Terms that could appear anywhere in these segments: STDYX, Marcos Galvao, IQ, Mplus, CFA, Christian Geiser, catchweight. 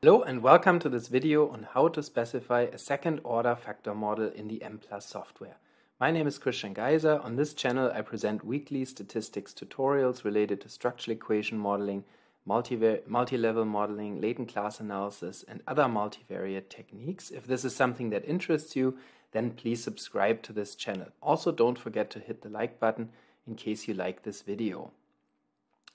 Hello and welcome to this video on how to specify a second order factor model in the Mplus software. My name is Christian Geiser. On this channel I present weekly statistics tutorials related to structural equation modeling, multi-level modeling, latent class analysis and other multivariate techniques. If this is something that interests you, then please subscribe to this channel. Also don't forget to hit the like button in case you like this video.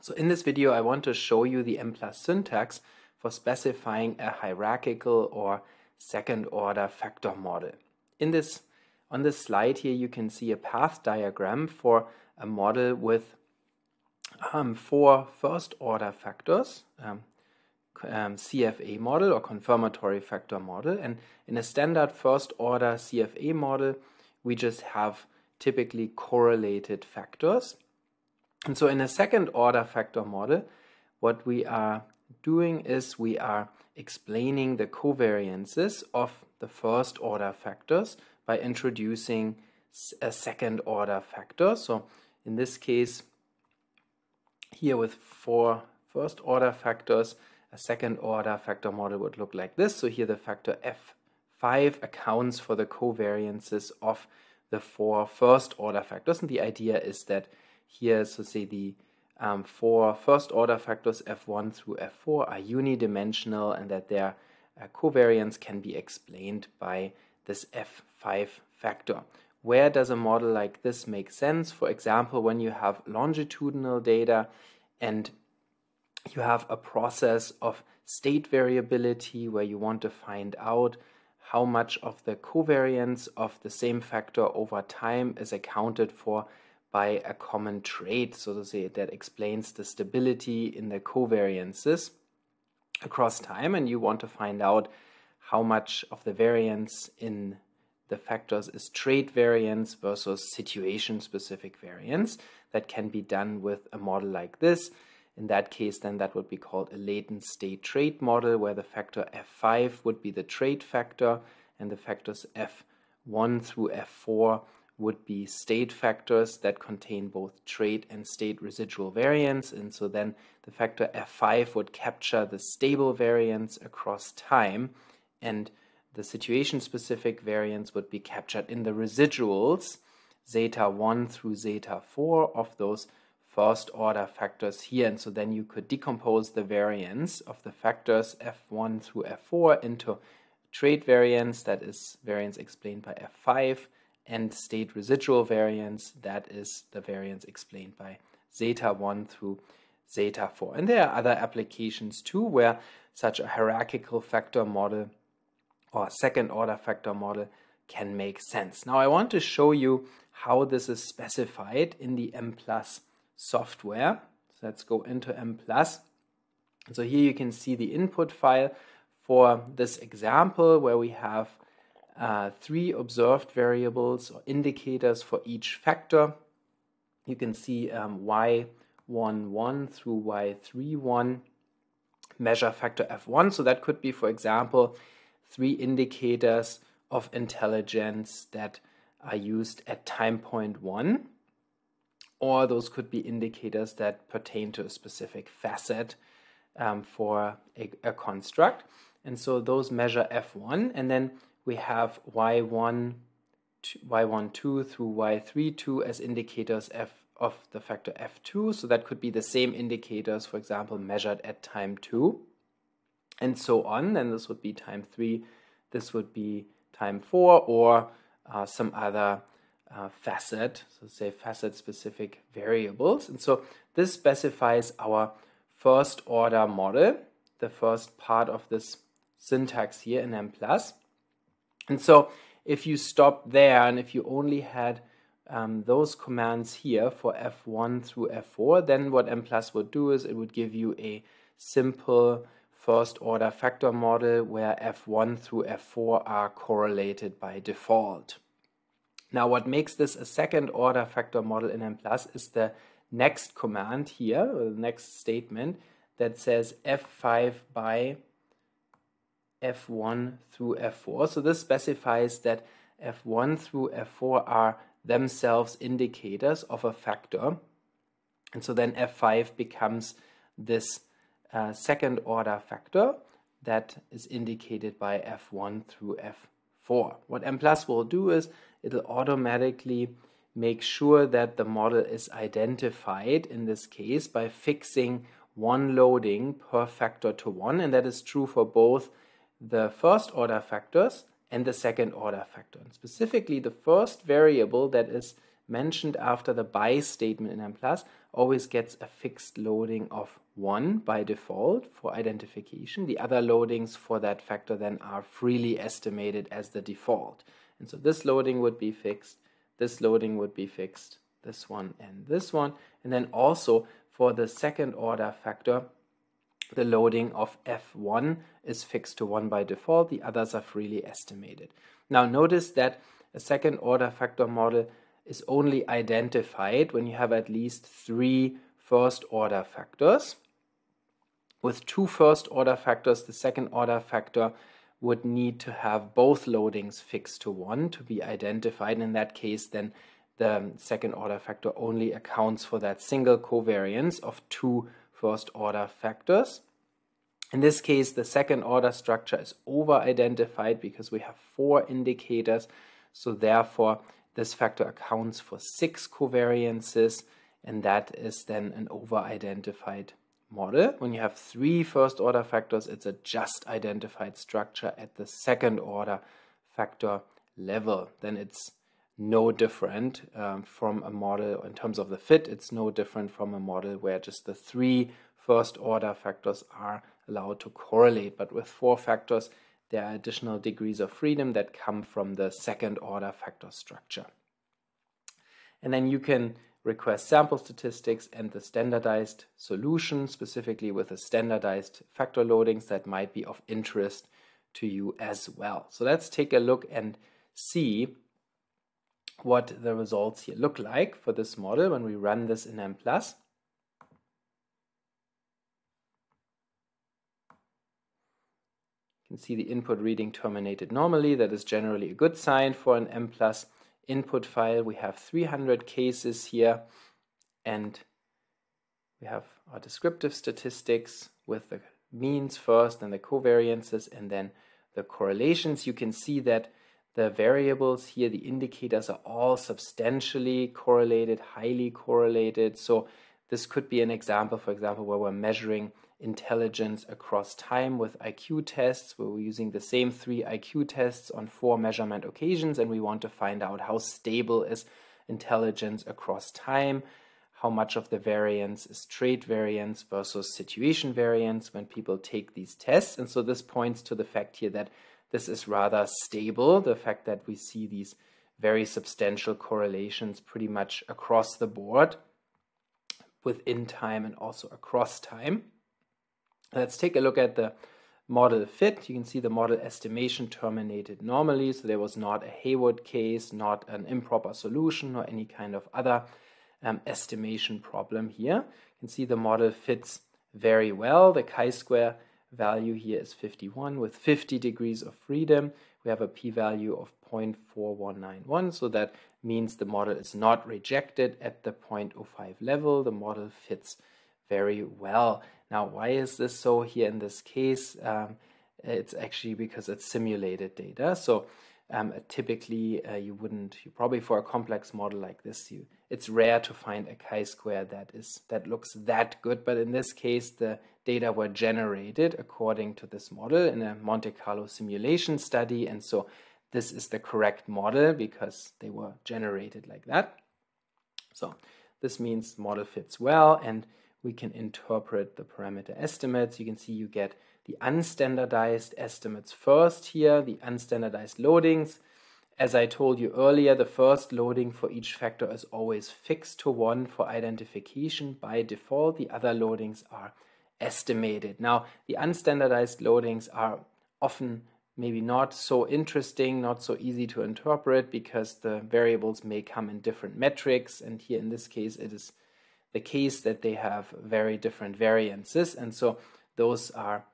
So in this video I want to show you the Mplus syntax for specifying a hierarchical or second order factor model. On this slide here you can see a path diagram for a model with four first order factors, CFA model or confirmatory factor model, and in a standard first order CFA model we just have typically correlated factors. And so in a second order factor model what we are doing is we are explaining the covariances of the first order factors by introducing a second order factor. So in this case here with four first order factors, a second order factor model would look like this. So here the factor F5 accounts for the covariances of the four first order factors, and the idea is that here, so say the four first order factors F1 through F4 are unidimensional and that their covariance can be explained by this F5 factor. Where does a model like this make sense? For example, when you have longitudinal data and you have a process of state variability where you want to find out how much of the covariance of the same factor over time is accounted for by a common trait, so to say, that explains the stability in the covariances across time, and you want to find out how much of the variance in the factors is trait variance versus situation-specific variance. That can be done with a model like this. In that case, then that would be called a latent state trait model, where the factor F5 would be the trait factor and the factors F1 through F4 would be state factors that contain both trait and state residual variance, and so then the factor F5 would capture the stable variance across time, and the situation-specific variance would be captured in the residuals zeta 1 through zeta 4 of those first-order factors here, and so then you could decompose the variance of the factors F1 through F4 into trait variance, that is variance explained by F5, and state residual variance, that is the variance explained by zeta 1 through zeta 4. And there are other applications too where such a hierarchical factor model or second order factor model can make sense. Now I want to show you how this is specified in the Mplus software. So let's go into Mplus. So here you can see the input file for this example where we have three observed variables or indicators for each factor. You can see y11 through y31 measure factor f1. So that could be, for example, three indicators of intelligence that are used at time point 1, or those could be indicators that pertain to a specific facet for a construct. And so those measure f1, and then we have y12 through y32 as indicators of the factor f2, so that could be the same indicators, for example, measured at time 2, and so on. Then this would be time 3, this would be time 4, or some other facet, so say facet-specific variables. And so this specifies our first-order model, the first part of this syntax here in Mplus. And so if you stop there and if you only had those commands here for F1 through F4, then what Mplus would do is it would give you a simple first order factor model where F1 through F4 are correlated by default. Now what makes this a second order factor model in Mplus is the next command here, or the next statement that says F5 by F1 through F4. So this specifies that F1 through F4 are themselves indicators of a factor. And so then F5 becomes this second order factor that is indicated by F1 through F4. What Mplus will do is it'll automatically make sure that the model is identified in this case by fixing one loading per factor to 1, and that is true for both the first order factors and the second order factor. And specifically, the first variable that is mentioned after the by statement in Mplus always gets a fixed loading of 1 by default for identification. The other loadings for that factor then are freely estimated as the default. And so this loading would be fixed, this loading would be fixed, this one, and then also for the second order factor, the loading of F1 is fixed to 1 by default, the others are freely estimated. Now notice that a second order factor model is only identified when you have at least 3 first order factors. With 2 first order factors, the second order factor would need to have both loadings fixed to 1 to be identified. In that case, then the second order factor only accounts for that single covariance of 2 first order factors. In this case, the second order structure is over-identified because we have 4 indicators, so therefore this factor accounts for 6 covariances, and that is then an over-identified model. When you have 3 first-order factors, it's a just-identified structure at the second-order factor level. Then it's no different from a model in terms of the fit. It's no different from a model where just the 3 first-order factors are allowed to correlate, but with 4 factors, there are additional degrees of freedom that come from the second order factor structure. And then you can request sample statistics and the standardized solution, specifically with the standardized factor loadings that might be of interest to you as well. So let's take a look and see what the results here look like for this model when we run this in Mplus. See the input reading terminated normally. That is generally a good sign for an Mplus input file. We have 300 cases here, and we have our descriptive statistics with the means first and the covariances and then the correlations. You can see that the variables here, the indicators, are all substantially correlated, highly correlated. So this could be an example, for example, where we're measuring intelligence across time with IQ tests, where we're using the same 3 IQ tests on 4 measurement occasions, and we want to find out how stable is intelligence across time, how much of the variance is trait variance versus situation variance when people take these tests. And so this points to the fact here that this is rather stable, the fact that we see these very substantial correlations pretty much across the board, within time and also across time. Let's take a look at the model fit. You can see the model estimation terminated normally, so there was not a Hayward case, not an improper solution, or any kind of other estimation problem here. You can see the model fits very well. The chi-square value here is 51 with 50 degrees of freedom. We have a p-value of 0.4191, so that means the model is not rejected at the 0.05 level. The model fits very well. Now, why is this so here in this case? It's actually because it's simulated data. So typically you probably for a complex model like this, it's rare to find a chi-square that looks that good. But in this case, the data were generated according to this model in a Monte Carlo simulation study, and so this is the correct model because they were generated like that. So this means the model fits well, and we can interpret the parameter estimates. You can see you get the unstandardized estimates first here, the unstandardized loadings. As I told you earlier, the first loading for each factor is always fixed to 1 for identification by default. The other loadings are estimated. Now, the unstandardized loadings are often maybe not so interesting, not so easy to interpret, because the variables may come in different metrics, and here in this case it is the case that they have very different variances, and so those are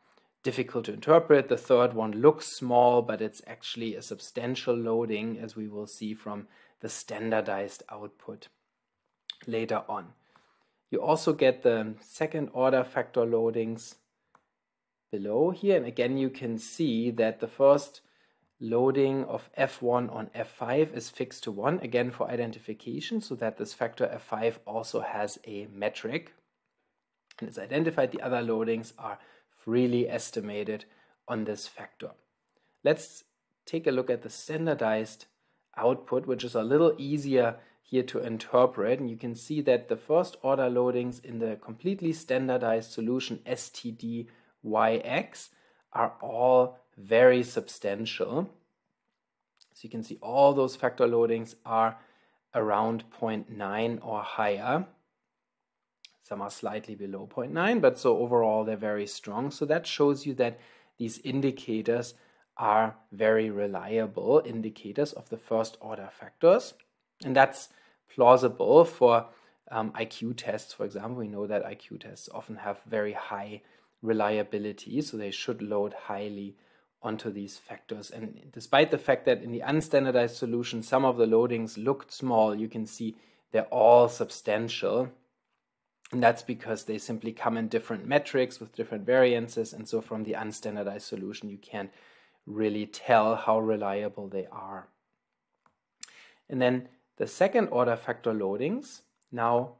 difficult to interpret. The third one looks small, but it's actually a substantial loading, as we will see from the standardized output later on. You also get the second order factor loadings below here. And again, you can see that the first loading of F1 on F5 is fixed to 1, again for identification, so that this factor F5 also has a metric and is identified. The other loadings are freely estimated on this factor. Let's take a look at the standardized output, which is a little easier here to interpret, and you can see that the first order loadings in the completely standardized solution STDYX are all very substantial. So you can see all those factor loadings are around 0.9 or higher. Some are slightly below 0.9, but so overall they're very strong. So that shows you that these indicators are very reliable indicators of the first order factors. And that's plausible for IQ tests, for example. We know that IQ tests often have very high reliability, so they should load highly onto these factors. And despite the fact that in the unstandardized solution some of the loadings looked small, you can see they're all substantial. And that's because they simply come in different metrics with different variances, and so from the unstandardized solution you can't really tell how reliable they are. And then the second order factor loadings, now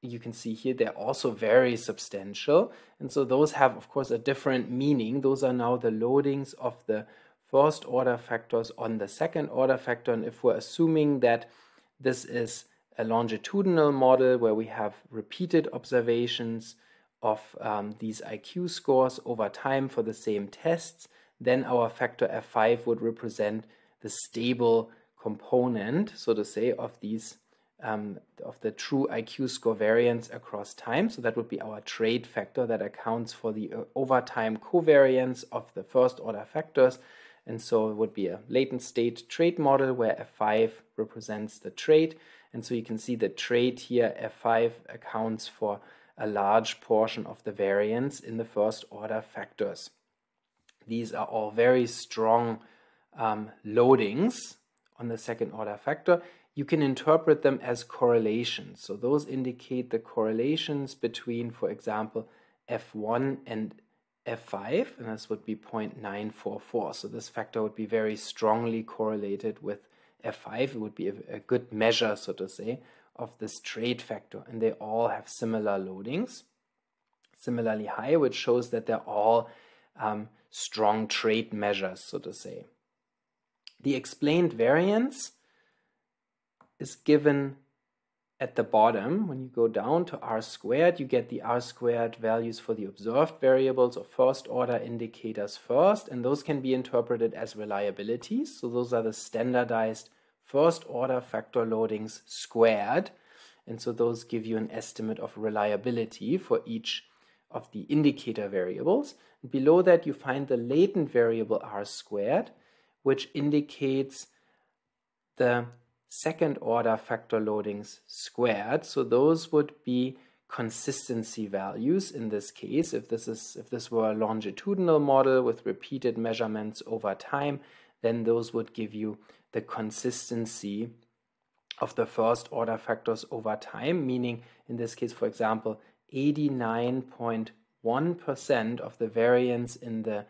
you can see here they're also very substantial, and so those have of course a different meaning. Those are now the loadings of the first order factors on the second order factor, and if we're assuming that this is a longitudinal model where we have repeated observations of these IQ scores over time for the same tests, then our factor F5 would represent the stable component, so to say, of these of the true IQ score variance across time. So that would be our trade factor that accounts for the over time covariance of the first order factors. And so it would be a latent state trait model where F5 represents the trait. And so you can see the trait here, F5, accounts for a large portion of the variance in the first order factors. These are all very strong loadings on the second order factor. You can interpret them as correlations. So those indicate the correlations between, for example, F1 and F5, and this would be 0.944. So this factor would be very strongly correlated with F5. It would be a good measure, so to say, of this trait factor, and they all have similar loadings, similarly high, which shows that they're all strong trait measures, so to say. The explained variance is given at the bottom. When you go down to R squared, you get the R squared values for the observed variables or first order indicators first, and those can be interpreted as reliabilities. So those are the standardized first order factor loadings squared, and so those give you an estimate of reliability for each of the indicator variables. And below that you find the latent variable R squared, which indicates the second order factor loadings squared. So those would be consistency values in this case. If this were a longitudinal model with repeated measurements over time, then those would give you the consistency of the first order factors over time, meaning in this case, for example, 89.1% of the variance in the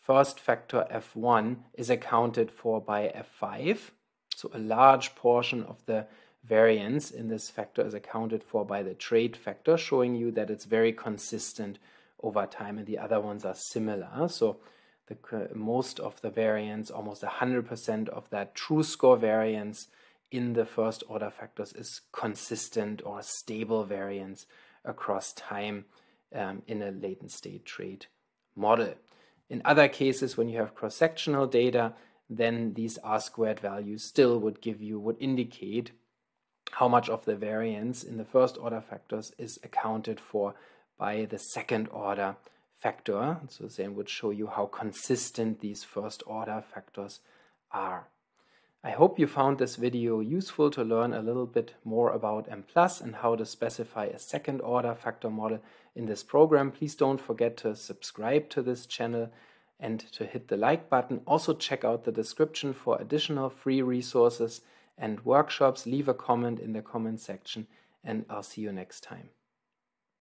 first factor F1 is accounted for by F5. So a large portion of the variance in this factor is accounted for by the trait factor, showing you that it's very consistent over time, and the other ones are similar. So most of the variance, almost 100% of that true score variance in the first order factors is consistent or stable variance across time in a latent state trait model. In other cases, when you have cross-sectional data, then these R-squared values still would indicate how much of the variance in the first order factors is accounted for by the second order factor. So the same would show you how consistent these first order factors are. I hope you found this video useful to learn a little bit more about Mplus and how to specify a second order factor model in this program. Please don't forget to subscribe to this channel and to hit the like button. Also check out the description for additional free resources and workshops. Leave a comment in the comment section, and I'll see you next time.